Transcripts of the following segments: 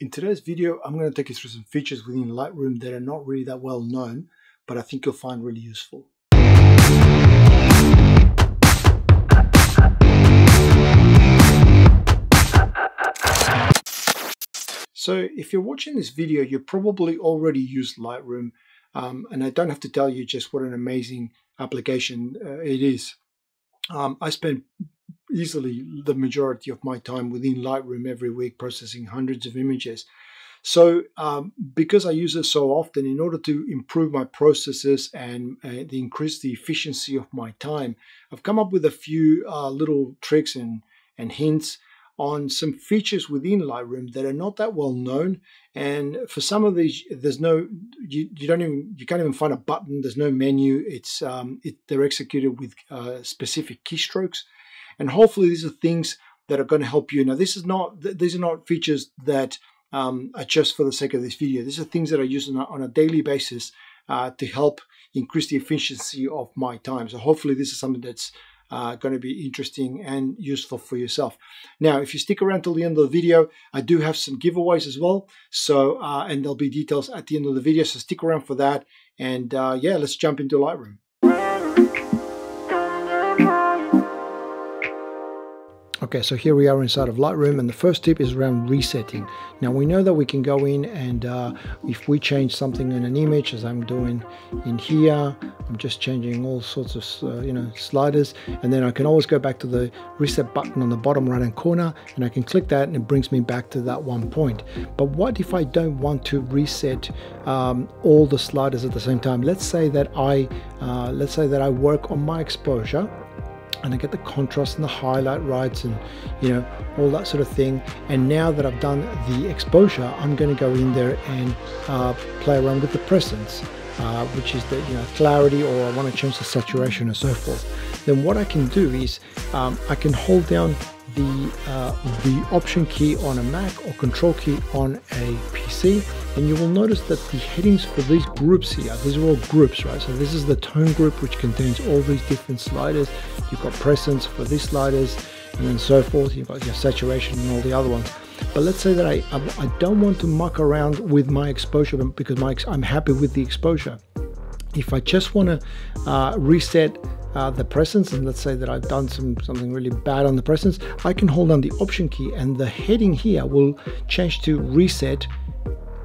In today's video, I'm going to take you through some features within Lightroom that are not really that well known, but I think you'll find really useful. So if you're watching this video, you probably already use Lightroom, and I don't have to tell you just what an amazing application it is. I spend easily the majority of my time within Lightroom every week processing hundreds of images. So because I use it so often, in order to improve my processes and increase the efficiency of my time, I've come up with a few little tricks and hints on some features within Lightroom that are not that well known. And for some of these, there's no, you can't even find a button. There's no menu. It's they're executed with specific keystrokes. And hopefully these are things that are going to help you. Now, this is not, these are not features that are just for the sake of this video. These are things that I use on a daily basis to help increase the efficiency of my time. So hopefully this is something that's going to be interesting and useful for yourself. Now, if you stick around till the end of the video, I do have some giveaways as well. So, and there'll be details at the end of the video. So stick around for that. And yeah, let's jump into Lightroom. Okay, so here we are inside of Lightroom, and the first tip is around resetting. Now, we know that we can go in and if we change something in an image, as I'm doing in here, I'm just changing all sorts of sliders, and then I can always go back to the reset button on the bottom right hand corner, and I can click that and it brings me back to that one point. But what if I don't want to reset all the sliders at the same time? Let's say that I work on my exposure, and I get the contrast and the highlight rights and all that sort of thing. And now that I've done the exposure, I'm going to go in there and play around with the presence, which is the clarity, or I want to change the saturation and so forth. Then what I can do is I can hold down the option key on a Mac or control key on a PC, and you will notice that the headings for these groups here, these are all groups, right? So this is the tone group, which contains all these different sliders. You've got presence for these sliders and then so forth. You've got your saturation and all the other ones. But let's say that I don't want to muck around with my exposure because I'm happy with the exposure. If I just want to reset the presence, and let's say that I've done something really bad on the presence, I can hold down the option key and the heading here will change to reset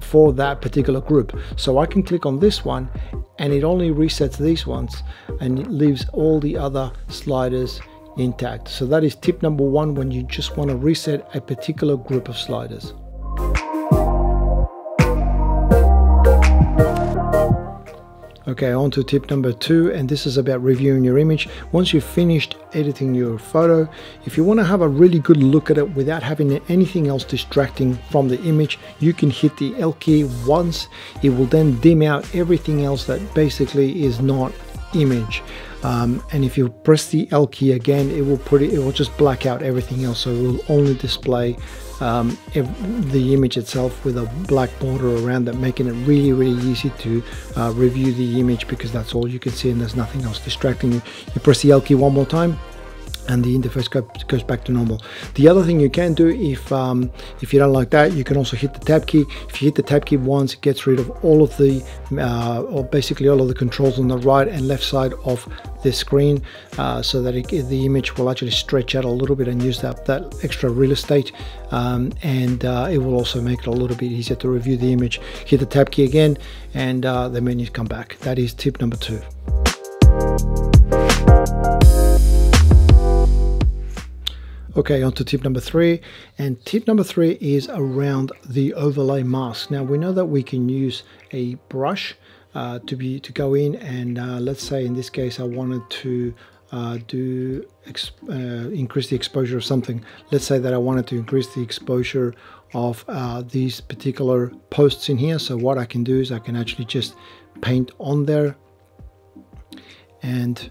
for that particular group. So I can click on this one and it only resets these ones and it leaves all the other sliders intact. So that is tip number one when you just want to reset a particular group of sliders. Okay, on to tip number two, and this is about reviewing your image. Once you've finished editing your photo, if you want to have a really good look at it without having anything else distracting from the image, you can hit the L key once. It will then dim out everything else that basically is not image. And if you press the L key again, it will just black out everything else. So it will only display the image itself with a black border around it, making it really, really easy to review the image, because that's all you can see and there's nothing else distracting you. You press the L key one more time and the interface goes back to normal. The other thing you can do, if you don't like that, you can also hit the tab key. If you hit the tab key once, it gets rid of all of the, or basically all of the controls on the right and left side of the screen, so that the image will actually stretch out a little bit and use that extra real estate. It will also make it a little bit easier to review the image. Hit the tab key again and the menus come back. That is tip number two. Okay, on to tip number three, and tip number three is around the overlay mask. Now, we know that we can use a brush to go in and let's say in this case I wanted to increase the exposure of something. Let's say that I wanted to increase the exposure of these particular posts in here. So what I can do is I can actually just paint on there, and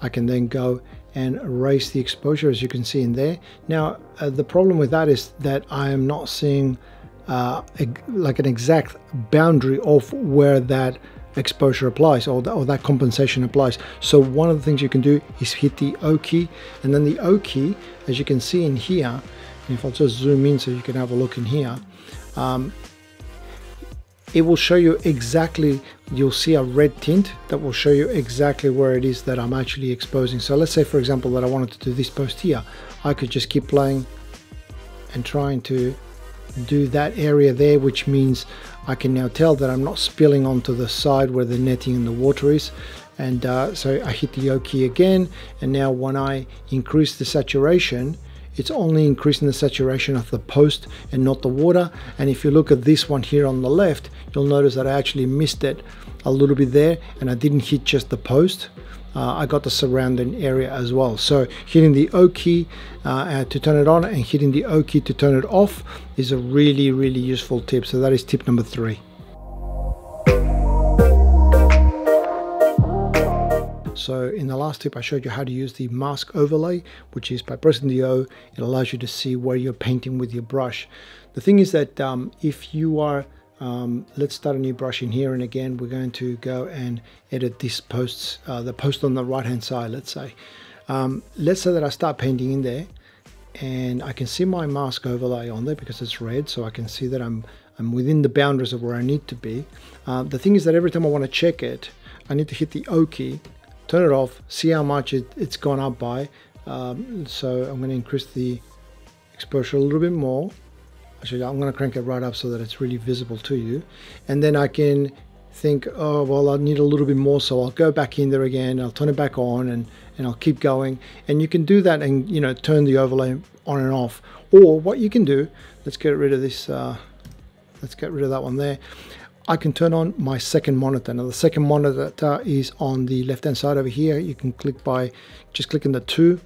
I can then go and erase the exposure, as you can see in there. Now, the problem with that is that I am not seeing like an exact boundary of where that exposure applies, or that compensation applies. So one of the things you can do is hit the O key, and then the O key, as you can see in here, and if I just zoom in so you can have a look in here, It will show you exactly, you'll see a red tint that will show you exactly where it is that I'm actually exposing. So let's say, for example, that I wanted to do this post here. I could just keep playing and trying to do that area there, which means I can now tell that I'm not spilling onto the side where the netting and the water is. And so I hit the O key again, and now when I increase the saturation, it's only increasing the saturation of the post and not the water. And if you look at this one here on the left, you'll notice that I actually missed it a little bit there, and I didn't hit just the post. I got the surrounding area as well. So hitting the O key to turn it on and hitting the O key to turn it off is a really, really useful tip. So that is tip number 3. So in the last tip, I showed you how to use the mask overlay, which is by pressing the O, it allows you to see where you're painting with your brush. The thing is that if you are, let's start a new brush in here, and again, we're going to go and edit this post, the post on the right-hand side, let's say that I start painting in there, and I can see my mask overlay on there because it's red, so I can see that I'm within the boundaries of where I need to be. The thing is that every time I want to check it, I need to hit the O key, turn it off, see how much it's gone up by. So I'm going to increase the exposure a little bit more. Actually, I'm going to crank it right up so that it's really visible to you. And then I can think, oh, well, I need a little bit more. So I'll go back in there again. I'll turn it back on and I'll keep going. And you can do that and, you know, turn the overlay on and off. Or what you can do, let's get rid of this. Let's get rid of that one there. I can turn on my second monitor. Now the second monitor is on the left-hand side over here. You can click by just clicking the 2.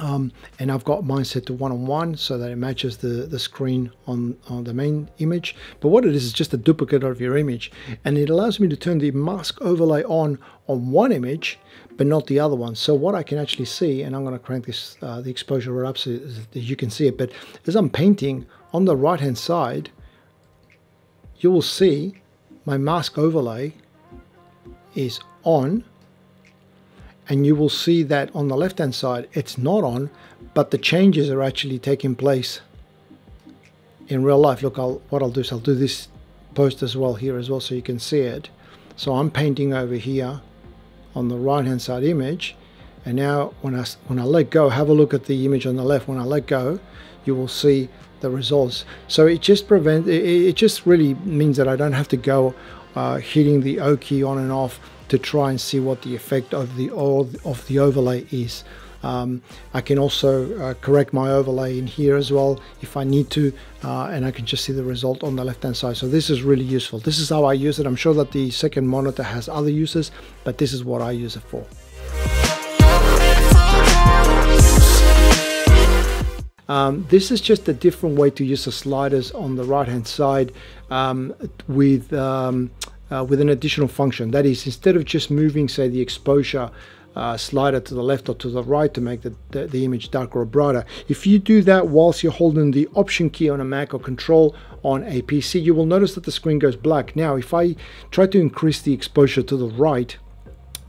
And I've got mine set to 1 on 1 so that it matches the screen on the main image. But what it is just a duplicate of your image. And it allows me to turn the mask overlay on one image, but not the other one. So what I can actually see, and I'm going to crank this the exposure right up so that you can see it. But as I'm painting on the right-hand side, you will see my mask overlay is on, and you will see that on the left-hand side, it's not on, but the changes are actually taking place in real life. Look, what I'll do is I'll do this post as well here as well so you can see it. So I'm painting over here on the right-hand side image, and now when I let go, have a look at the image on the left. When I let go, you will see the results. So it just it just really means that I don't have to go hitting the O key on and off to try and see what the effect of the overlay is. I can also correct my overlay in here as well if I need to, and I can just see the result on the left hand side. So this is really useful. This is how I use it. I'm sure that the second monitor has other uses, but this is what I use it for. This is just a different way to use the sliders on the right hand side with an additional function. That is, instead of just moving, say, the exposure slider to the left or to the right to make the image darker or brighter, if you do that whilst you're holding the option key on a Mac or control on a PC, you will notice that the screen goes black. Now, if I try to increase the exposure to the right,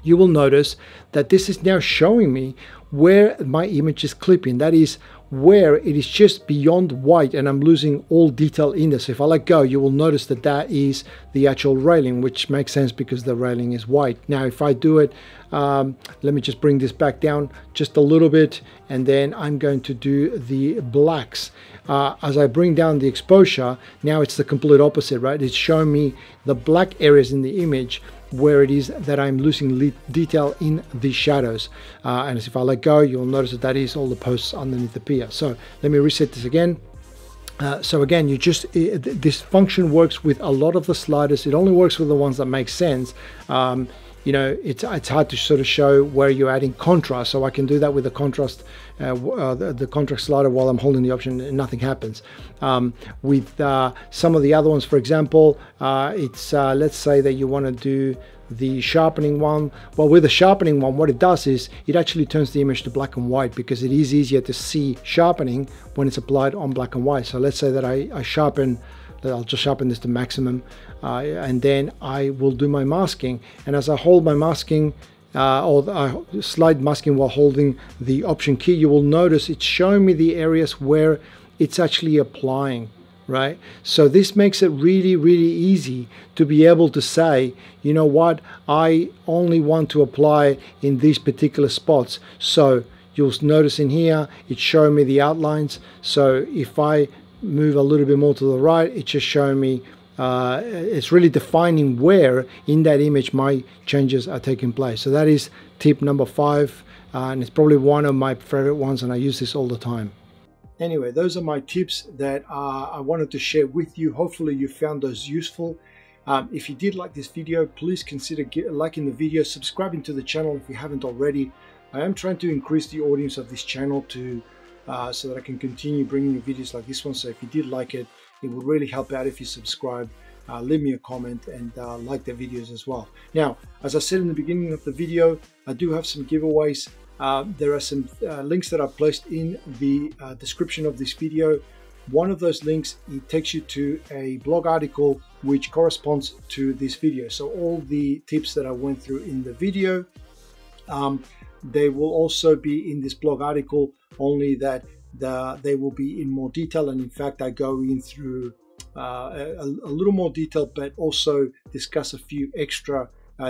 you will notice that this is now showing me where my image is clipping. That is, where it is just beyond white and I'm losing all detail in this. If I let go, you will notice that that is the actual railing, which makes sense because the railing is white. Now, if I do it, let me just bring this back down just a little bit, and then I'm going to do the blacks. As I bring down the exposure, now it's the complete opposite, right? It's showing me the black areas in the image where it is that I'm losing detail in the shadows. And if I let go, you'll notice that that is all the posts underneath the pier. So let me reset this again. So again, this function works with a lot of the sliders. It only works with the ones that make sense. You know, it's hard to sort of show where you're adding contrast. So I can do that with the contrast, the contrast slider while I'm holding the option and nothing happens. With some of the other ones, for example, let's say that you want to do the sharpening one. Well, with the sharpening one, what it does is it actually turns the image to black and white because it is easier to see sharpening when it's applied on black and white. So let's say that I sharpen, I'll just sharpen this to maximum, and then I will do my masking. And as I hold my masking, or I slide masking while holding the option key, you will notice it's showing me the areas where it's actually applying. right? So this makes it really, really easy to be able to say, you know what, I only want to apply in these particular spots. So you'll notice in here, it's showing me the outlines. So if I move a little bit more to the right, it's just showing me, it's really defining where in that image my changes are taking place. So that is tip number 5, and it's probably one of my favorite ones, and I use this all the time. Anyway, those are my tips that I wanted to share with you. Hopefully you found those useful. If you did like this video, please consider liking the video, subscribing to the channel if you haven't already. I am trying to increase the audience of this channel to so that I can continue bringing you videos like this one. So if you did like it, it would really help out if you subscribe. Leave me a comment and like the videos as well. Now, as I said in the beginning of the video, I do have some giveaways. There are some links that I've placed in the description of this video. One of those links, it takes you to a blog article which corresponds to this video. So all the tips that I went through in the video, they will also be in this blog article, only that they will be in more detail. And in fact, I go in through a little more detail, but also discuss a few extra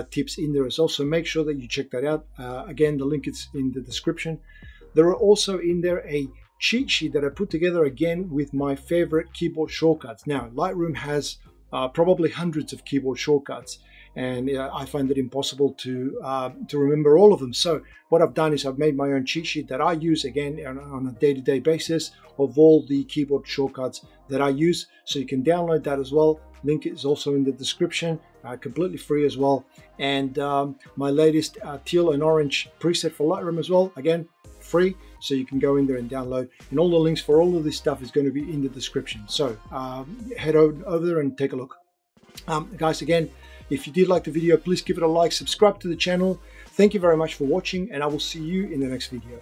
tips in there as well. So make sure that you check that out. Again, the link is in the description. There are also in there a cheat sheet that I put together again with my favorite keyboard shortcuts. Now, Lightroom has probably hundreds of keyboard shortcuts, and I find it impossible to remember all of them. So what I've done is I've made my own cheat sheet that I use again on a day-to-day basis of all the keyboard shortcuts that I use. So you can download that as well. Link is also in the description, completely free as well. And my latest teal and orange preset for Lightroom as well, again, free. So you can go in there and download. And all the links for all of this stuff is going to be in the description. So head over there and take a look. Guys, again, if you did like the video, please give it a like, subscribe to the channel. Thank you very much for watching, and I will see you in the next video.